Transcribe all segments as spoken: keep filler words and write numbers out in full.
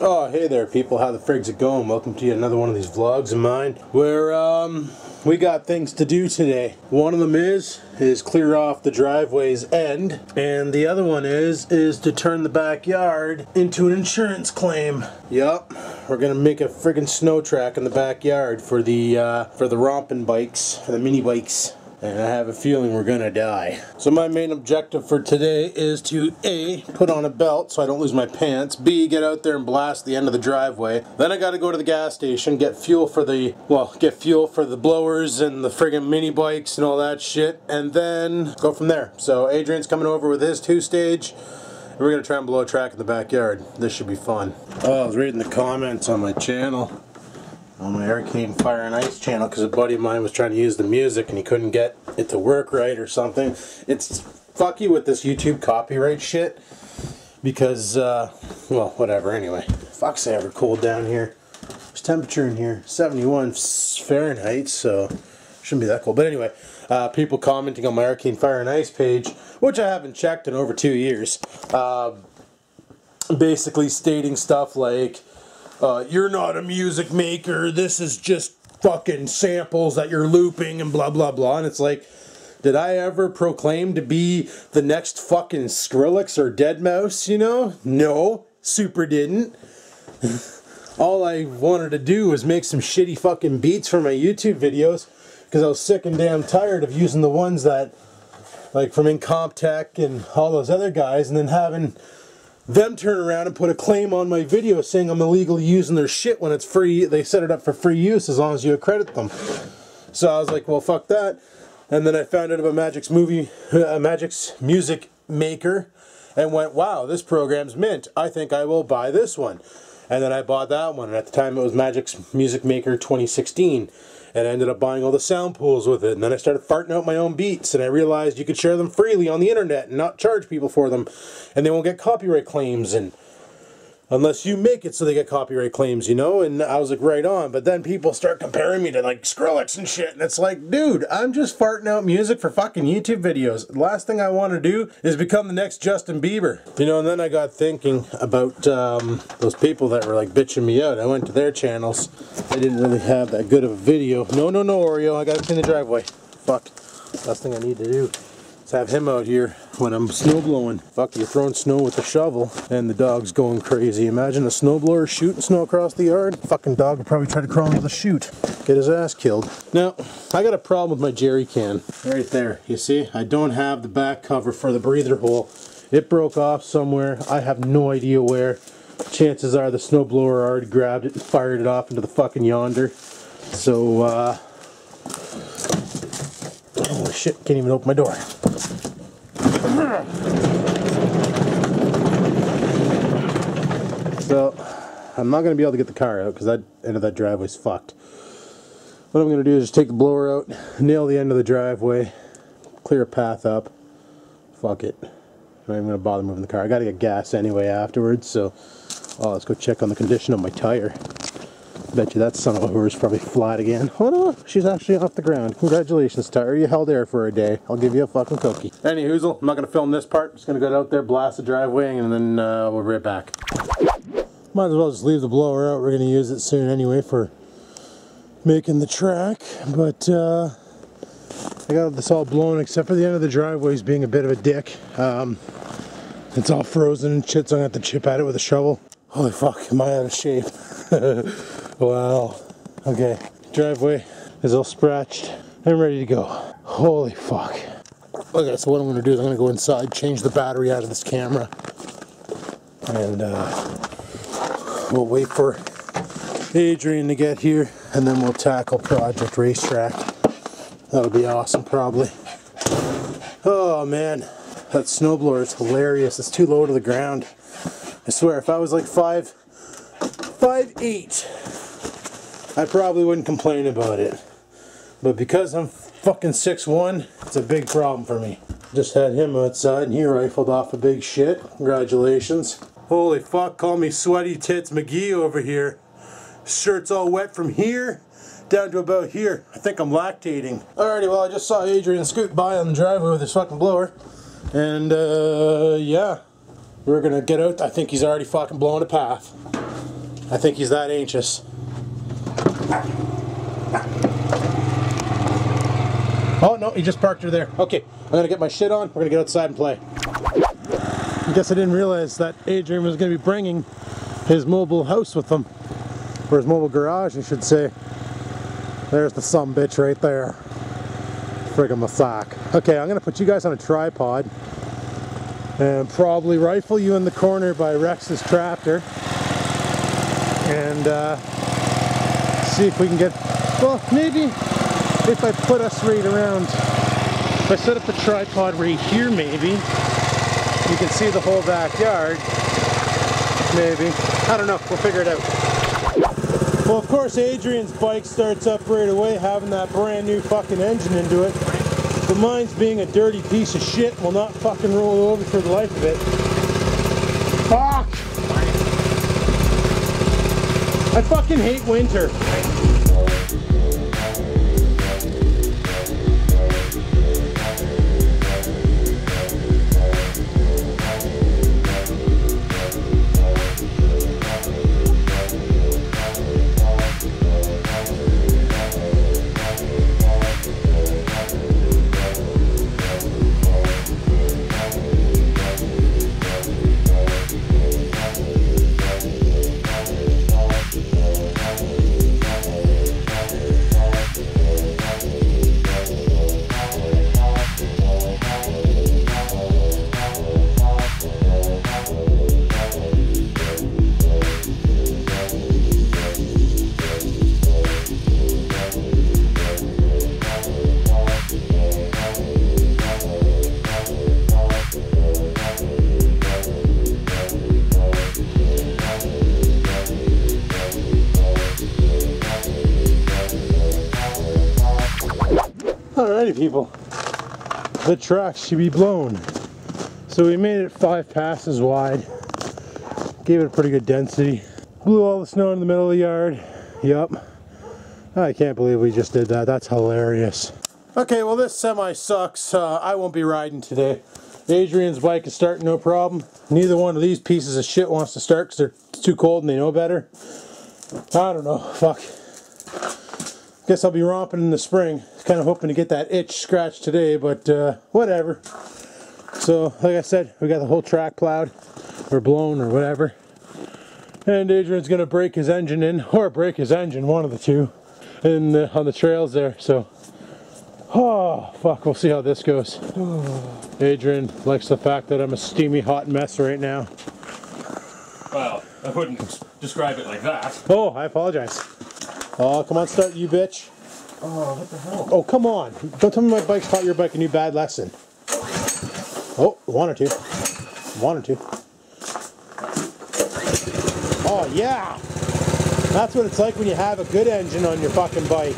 Oh, hey there people, how the frigs it going? Welcome to another one of these vlogs of mine where um, we got things to do today. One of them is is clear off the driveway's end, and the other one is is to turn the backyard into an insurance claim. Yup, we're gonna make a friggin' snow track in the backyard for the uh, for the romping bikes, for the mini bikes. And I have a feeling we're gonna die. So my main objective for today is to A, put on a belt so I don't lose my pants, B, get out there and blast the end of the driveway. Then I gotta go to the gas station, get fuel for the, well, get fuel for the blowers and the friggin' mini bikes and all that shit, and then go from there. So Adrian's coming over with his two-stage, and we're gonna try and blow a track in the backyard. This should be fun. Oh, I was reading the comments on my channel. On my Arcane Fire and Ice channel, because a buddy of mine was trying to use the music and he couldn't get it to work right or something. It's fucky with this YouTube copyright shit because, uh, well, whatever, anyway. Fuck's ever cold down here. There's temperature in here, seventy-one Fahrenheit, so shouldn't be that cold. But anyway, uh, people commenting on my Arcane Fire and Ice page, which I haven't checked in over two years, uh, basically stating stuff like, Uh, you're not a music maker, this is just fucking samples that you're looping and blah blah blah. And it's like, did I ever proclaim to be the next fucking Skrillex or deadmau five, you know? No, super didn't. All I wanted to do was make some shitty fucking beats for my YouTube videos because I was sick and damn tired of using the ones that, like, from Incompetech and all those other guys, and then having them turn around and put a claim on my video saying I'm illegally using their shit when it's free. They set it up for free use as long as you accredit them. So I was like, well, fuck that. And then I found out about Magic's movie, uh, Magic's Music Maker, and went, wow, this program's mint. I think I will buy this one. And then I bought that one, and at the time it was Magic's Music Maker twenty sixteen. And I ended up buying all the sound pools with it, and then I started farting out my own beats, and I realized you could share them freely on the internet and not charge people for them, and they won't get copyright claims, and unless you make it so they get copyright claims, you know? And I was like, right on. But then people start comparing me to, like, Skrillex and shit, and it's like, dude, I'm just farting out music for fucking YouTube videos. The last thing I want to do is become the next Justin Bieber. You know, and then I got thinking about um, those people that were, like, bitching me out. I went to their channels. They didn't really have that good of a video. No, no, no, Oreo. I got to clean the driveway. Fuck. Last thing I need to do. Let's have him out here when I'm snow blowing. Fuck, you're throwing snow with a shovel and the dog's going crazy. Imagine a snowblower shooting snow across the yard. Fucking dog would probably try to crawl into the chute. Get his ass killed. Now, I got a problem with my jerry can. Right there, you see? I don't have the back cover for the breather hole. It broke off somewhere. I have no idea where. Chances are the snowblower already grabbed it and fired it off into the fucking yonder. So, uh... holy shit, can't even open my door. So, I'm not going to be able to get the car out because that end of that driveway's fucked. What I'm going to do is just take the blower out, nail the end of the driveway, clear a path up. Fuck it. I'm not even going to bother moving the car. I got to get gas anyway afterwards, so... oh, let's go check on the condition of my tire. Bet you that son of a whore's probably flat again. Oh no, she's actually off the ground. Congratulations, tire. You held air for a day. I'll give you a fucking cookie. Any hoozle, I'm not going to film this part. Just going to go out there, blast the driveway, and then uh, we'll be right back. Might as well just leave the blower out. We're going to use it soon anyway for making the track. But uh, I got this all blown except for the end of the driveway's being a bit of a dick. Um, it's all frozen and shit, so I'm going to have to chip at it with a shovel. Holy fuck, am I out of shape? Wow. Okay. Driveway is all scratched. I'm ready to go. Holy fuck. Okay, so what I'm going to do is I'm going to go inside, change the battery out of this camera, and uh, we'll wait for Adrian to get here, and then we'll tackle Project Racetrack. That'll be awesome, probably. Oh, man. That snowblower is hilarious. It's too low to the ground. I swear, if I was like five... Five eight. I probably wouldn't complain about it, but because I'm fucking six one, it's a big problem for me. Just had him outside and he rifled off a big shit. Congratulations. Holy fuck, call me Sweaty Tits McGee over here. Shirt's all wet from here down to about here. I think I'm lactating. Alrighty, well I just saw Adrian scoot by on the driveway with his fucking blower, and uh, yeah, we're gonna get out. I think he's already fucking blowing a path. I think he's that anxious. Oh no, he just parked her there. Okay, I'm gonna get my shit on, we're gonna get outside and play. I guess I didn't realize that Adrian was gonna be bringing his mobile house with him. Or his mobile garage, I should say. There's the sumbitch right there. Friggin' my sock. Okay, I'm gonna put you guys on a tripod and probably rifle you in the corner by Rex's tractor and uh, see if we can get, well, maybe if I put us right around, if I set up the tripod right here, maybe you can see the whole backyard, maybe, I don't know, we'll figure it out. Well, of course Adrian's bike starts up right away, having that brand new fucking engine into it, but mine's being a dirty piece of shit will not fucking roll over for the life of it. Fuck! I fucking hate winter. Alrighty people, the track should be blown. So we made it five passes wide, gave it a pretty good density. Blew all the snow in the middle of the yard, yep. I can't believe we just did that, that's hilarious. Okay, well this semi sucks, uh, I won't be riding today. Adrian's bike is starting no problem. Neither one of these pieces of shit wants to start because they're too cold and they know better. I don't know, fuck. Guess I'll be romping in the spring. Kind of hoping to get that itch scratched today, but uh, whatever. So, like I said, we got the whole track plowed, or blown, or whatever. And Adrian's gonna break his engine in, or break his engine, one of the two, in the, on the trails there. So, oh fuck, we'll see how this goes. Adrian likes the fact that I'm a steamy hot mess right now. Well, I wouldn't describe it like that. Oh, I apologize. Oh, come on, start, you bitch. Oh, what the hell? Oh, come on. Don't tell me my bike's taught your bike a new bad lesson. Oh, one or two. One or two. Oh, yeah. That's what it's like when you have a good engine on your fucking bike.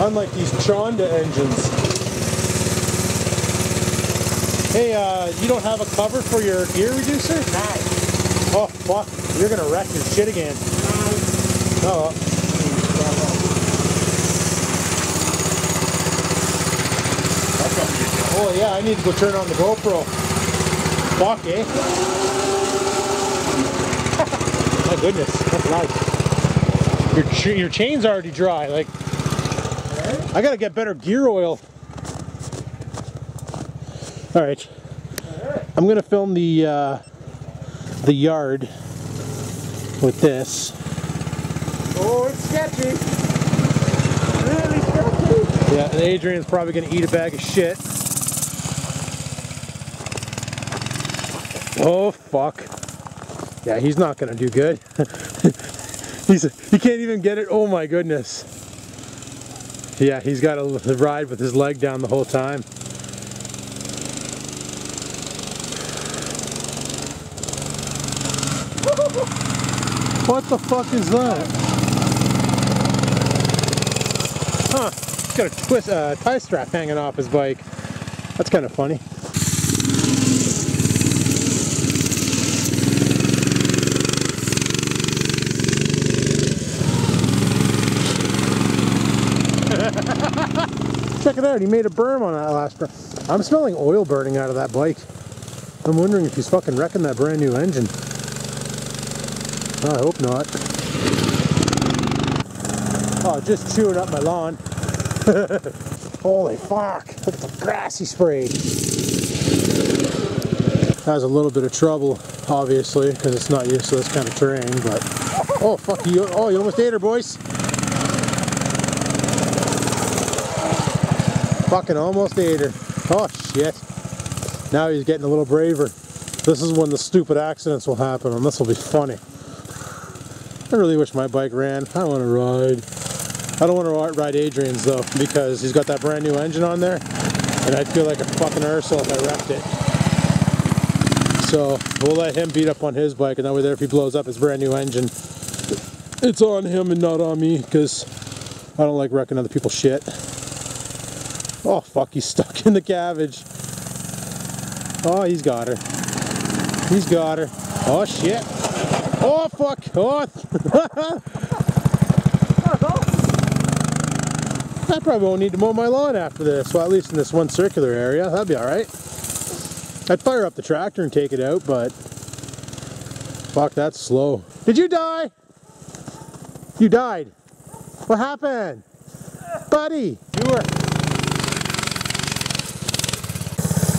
Unlike these Chonda engines. Hey, uh, you don't have a cover for your gear reducer? Nice. Oh, fuck. You're going to wreck your shit again. Nice. Oh, well. Oh yeah, I need to go turn on the GoPro. Fuck, eh? My goodness, that's nice. Your, ch your chain's already dry, like... I gotta get better gear oil. Alright. I'm gonna film the, uh, the yard with this. Oh, it's sketchy. Really sketchy. Yeah, and Adrian's probably gonna eat a bag of shit. Oh fuck. Yeah, he's not gonna do good. he's he can't even get it. Oh my goodness. Yeah, he's got to ride with his leg down the whole time. What the fuck is that? Huh, he's got a twist, uh, tie strap hanging off his bike. That's kind of funny. Check it out, he made a berm on that last berm. I'm smelling oil burning out of that bike. I'm wondering if he's fucking wrecking that brand new engine. I hope not. Oh, just chewing up my lawn. Holy fuck, look at the grass he sprayed. That was a little bit of trouble, obviously, because it's not used to this kind of terrain, but... Oh, fuck you. Oh, you almost ate her, boys. Fucking almost ate her. Oh, shit. Now he's getting a little braver. This is when the stupid accidents will happen, and this will be funny. I really wish my bike ran. I want to ride. I don't want to ride Adrian's, though, because he's got that brand new engine on there, and I'd feel like a fucking arsehole if I wrecked it. So we'll let him beat up on his bike, and that way there if he blows up his brand new engine, it's on him and not on me, because I don't like wrecking other people's shit. Oh fuck, he's stuck in the cabbage. Oh, he's got her. He's got her. Oh shit. Oh fuck. Oh. I probably won't need to mow my lawn after this, well at least in this one circular area, that'd be alright. I'd fire up the tractor and take it out, but fuck, that's slow. Did you die? You died. What happened? Buddy, you were...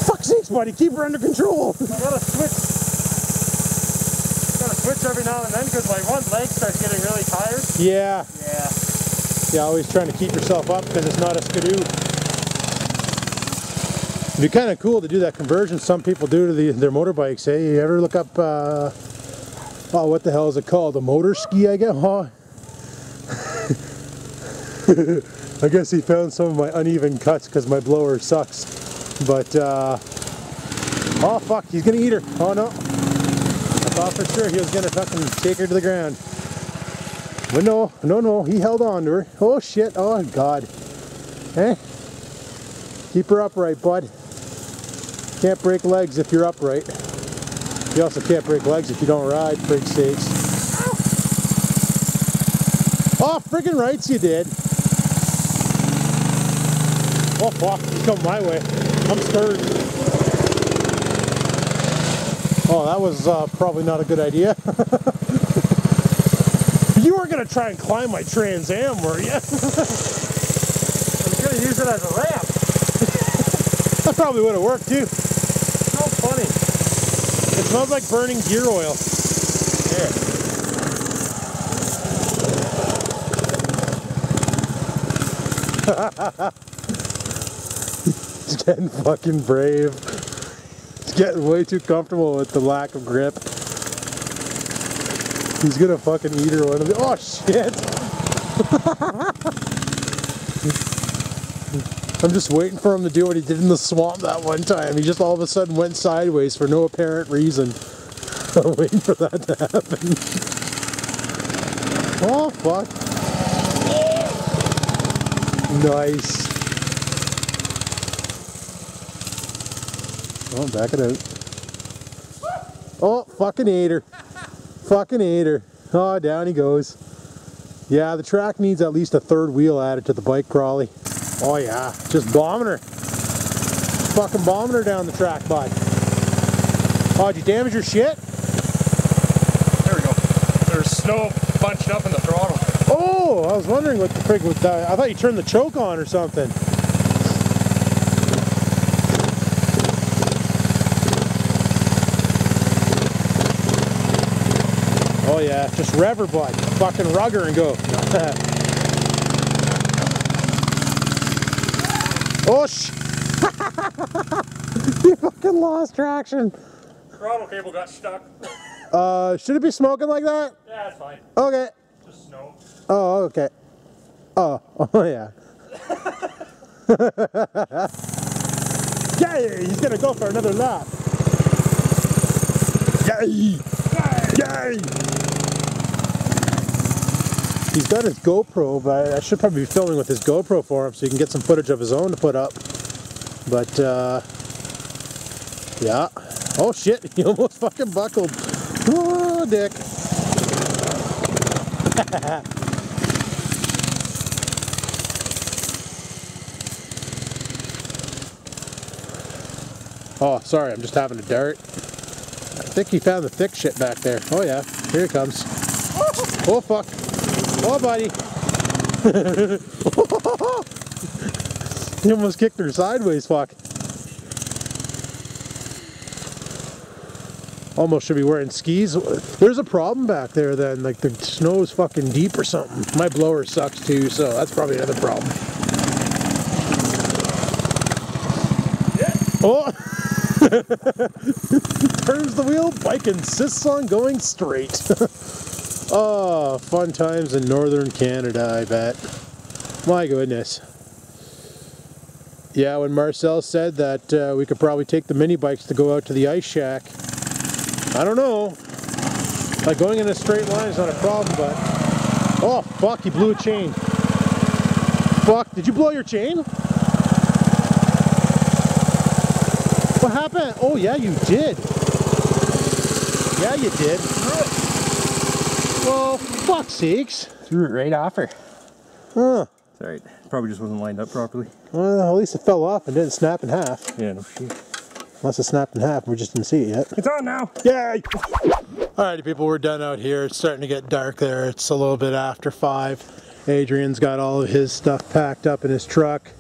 Fuck sakes, buddy, keep her under control. I gotta switch. I gotta switch every now and then because my one leg starts getting really tired. Yeah. Yeah. Yeah, always trying to keep yourself up because it's not a skidoo. It'd be kind of cool to do that conversion some people do to the, their motorbikes, eh? You ever look up, uh, oh, what the hell is it called? A motor ski, I guess? Huh? I guess he found some of my uneven cuts because my blower sucks. But, uh, oh fuck, he's gonna eat her. Oh no. I thought for sure he was gonna fucking take her to the ground. But no, no, no, he held on to her. Oh shit, oh god. Eh? Keep her upright, bud. Can't break legs if you're upright. You also can't break legs if you don't ride, freak sakes. Oh, freaking rights you did. Oh fuck, he's coming my way. I'm scared. Oh, that was uh, probably not a good idea. You weren't gonna try and climb my Trans Am, were you? I was gonna use it as a ramp. That probably would have worked too. How funny. It smells like burning gear oil. There. It's getting fucking brave. It's getting way too comfortable with the lack of grip. He's gonna fucking eat her one of the... Oh shit! I'm just waiting for him to do what he did in the swamp that one time. He just all of a sudden went sideways for no apparent reason. I'm waiting for that to happen. Oh, fuck. Nice. Oh, back it out. Oh, fucking ate her. Fucking ate her. Oh, down he goes. Yeah, the track needs at least a third wheel added to the bike crawly. Oh yeah, just bombing her. Fucking bombing her down the track, bud. Oh, did you damage your shit? There we go. There's snow bunched up in the throttle. Oh, I was wondering what the frig was that. I thought you turned the choke on or something. Oh yeah, just rev her, bud. Fucking rug her and go. Oh sh! You fucking lost traction. Throttle cable got stuck. Uh, should it be smoking like that? Yeah, it's fine. Okay. Just snow. Oh, okay. Oh, oh yeah. Yeah, he's gonna go for another lap. Yay! Yay! He's got his GoPro, but I should probably be filming with his GoPro for him so he can get some footage of his own to put up. But, uh, yeah. Oh shit, he almost fucking buckled. Oh, dick. Oh, sorry, I'm just having a dart. I think he found the thick shit back there. Oh yeah, here he comes. Oh fuck. Oh buddy. You almost kicked her sideways, fuck. Almost should be wearing skis. There's a problem back there then, like the snow's fucking deep or something. My blower sucks too, so that's probably another problem. Yeah. Oh! Turns the wheel, bike insists on going straight. Oh, fun times in northern Canada, I bet. My goodness. Yeah, when Marcel said that uh, we could probably take the mini bikes to go out to the ice shack, I don't know. Like going in a straight line is not a problem, but oh fuck, you blew a chain. Fuck, did you blow your chain? What happened? Oh yeah, you did. Yeah, you did. Well, fuck's sakes. Threw it right off her. Huh. It's alright. Probably just wasn't lined up properly. Well, at least it fell off and didn't snap in half. Yeah, no shit. Unless it snapped in half, we just didn't see it yet. It's on now! Yay! Alrighty people, we're done out here. It's starting to get dark there. It's a little bit after five. Adrian's got all of his stuff packed up in his truck.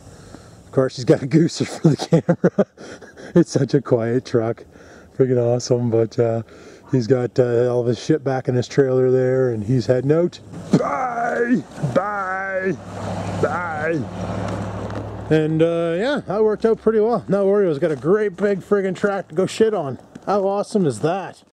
Of course, he's got a gooser for the camera. It's such a quiet truck. Freaking awesome, but uh, he's got uh, all of his shit back in his trailer there, and he's heading out. Bye! Bye! Bye! And uh, yeah, that worked out pretty well. Now Oreo's got a great big friggin' track to go shit on. How awesome is that?